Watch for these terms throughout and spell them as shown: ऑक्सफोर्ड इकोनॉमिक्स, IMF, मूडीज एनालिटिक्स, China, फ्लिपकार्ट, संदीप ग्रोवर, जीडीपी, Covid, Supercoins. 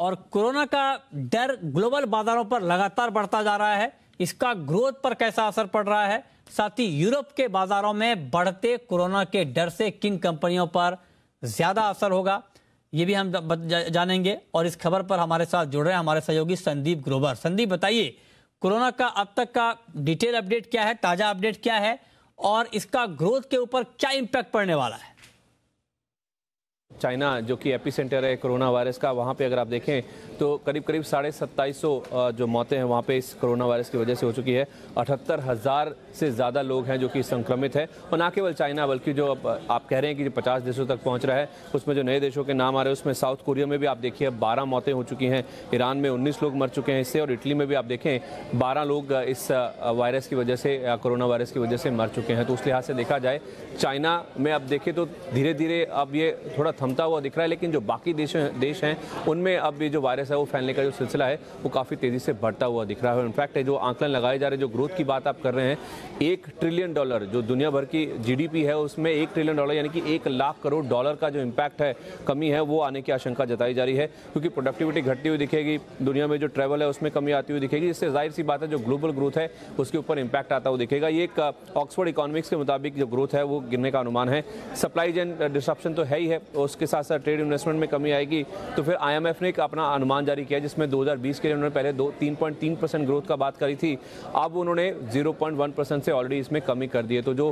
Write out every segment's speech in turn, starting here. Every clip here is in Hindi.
और कोरोना का डर ग्लोबल बाजारों पर लगातार बढ़ता जा रहा है, इसका ग्रोथ पर कैसा असर पड़ रहा है, साथ ही यूरोप के बाजारों में बढ़ते कोरोना के डर से किन कंपनियों पर ज्यादा असर होगा, ये भी हम जानेंगे। और इस खबर पर हमारे साथ जुड़ रहे हैं हमारे सहयोगी संदीप ग्रोवर। संदीप, बताइए कोरोना का अब तक का डिटेल अपडेट क्या है, ताजा अपडेट क्या है और इसका ग्रोथ के ऊपर क्या इम्पैक्ट पड़ने वाला है। चाइना जो कि एपिसेंटर है कोरोना वायरस का, वहाँ पे अगर आप देखें तो करीब करीब 2750 जो मौतें हैं वहाँ पे इस कोरोना वायरस की वजह से हो चुकी है। 78,000 से ज़्यादा लोग हैं जो कि संक्रमित हैं। और ना केवल चाइना बल्कि जो आप कह रहे हैं कि 50 देशों तक पहुँच रहा है, उसमें जो नए देशों के नाम आ रहे हैं उसमें साउथ कोरिया में भी आप देखिए 12 मौतें हो चुकी हैं, ईरान में 19 लोग मर चुके हैं इससे, और इटली में भी आप देखें 12 लोग इस वायरस की वजह से, कोरोना वायरस की वजह से मर चुके हैं। तो उस लिहाज से देखा जाए चाइना में आप देखें तो धीरे धीरे अब ये थोड़ा थमता हुआ दिख रहा है, लेकिन जो बाकी देश हैं उनमें अब ये जो वायरस है वो फैलने का जो सिलसिला है वो काफ़ी तेज़ी से बढ़ता हुआ दिख रहा है। इनफैक्ट जो आंकलन लगाए जा रहे हैं, जो ग्रोथ की बात आप कर रहे हैं, $1 ट्रिलियन जो दुनिया भर की जीडीपी है उसमें $1 ट्रिलियन यानी कि 1,00,000 करोड़ डॉलर का जो इम्पैक्ट है, कमी है, वो आने की आशंका जताई जा रही है। क्योंकि प्रोडक्टिविटी घटती हुई दिखेगी, दुनिया में जो ट्रैवल है उसमें कमी आती हुई दिखेगी, जिससे जाहिर सी बात है जो ग्लोबल ग्रोथ है उसके ऊपर इम्पैक्ट आता हुआ दिखेगा। ये एक ऑक्सफोर्ड इकोनॉमिक्स के मुताबिक जो ग्रोथ है वो गिरने का अनुमान है। सप्लाई चेन डिस्ट्रप्शन तो है ही है, उसके साथ साथ ट्रेड इन्वेस्टमेंट में कमी आएगी। तो फिर आईएमएफ ने एक अपना अनुमान जारी किया जिसमें 2020 के लिए उन्होंने पहले 3.3% ग्रोथ का बात करी थी, अब उन्होंने 0.1% से ऑलरेडी इसमें कमी कर दी है। तो जो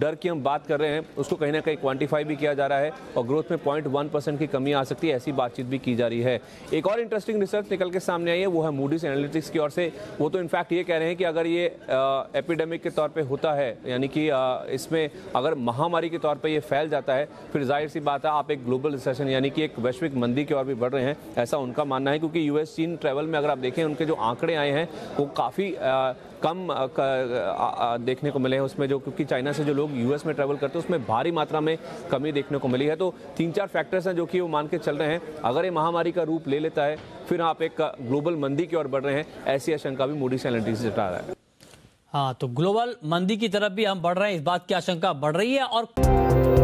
डर की हम बात कर रहे हैं उसको कहीं ना कहीं क्वान्टिफाई भी किया जा रहा है और ग्रोथ में 0.1% की कमी आ सकती है, ऐसी बातचीत भी की जा रही है। एक और इंटरेस्टिंग रिसर्च निकल के सामने आई है, वो है मूडीज एनालिटिक्स की ओर से। वो तो इनफैक्ट ये कह रहे हैं कि अगर ये एपिडेमिक के तौर पर होता है, यानी कि इसमें अगर महामारी के तौर पर यह फैल जाता है, फिर जाहिर सी बात है आप एक ग्लोबल रिसेशन यानी कि एक वैश्विक मंदी की ओर भी बढ़ रहे हैं, ऐसा उनका मानना है। क्योंकि यूएस चीन ट्रैवल में अगर आप देखें उनके जो आंकड़े आए हैं वो काफ़ी कम देखने को मिले हैं उसमें, जो क्योंकि चाइना से जो लोग यूएस में ट्रैवल करते हैं उसमें भारी मात्रा में कमी देखने को मिली है। तो 3-4 फैक्टर्स हैं जो कि वो मान के चल रहे हैं, अगर ये महामारी का रूप ले लेता है फिर आप एक ग्लोबल मंदी की ओर बढ़ रहे हैं, ऐसी आशंका भी मूडीज एनालिटिक्स जता रहा है। हाँ, तो ग्लोबल मंदी की तरफ भी हम बढ़ रहे हैं, इस बात की आशंका बढ़ रही है। और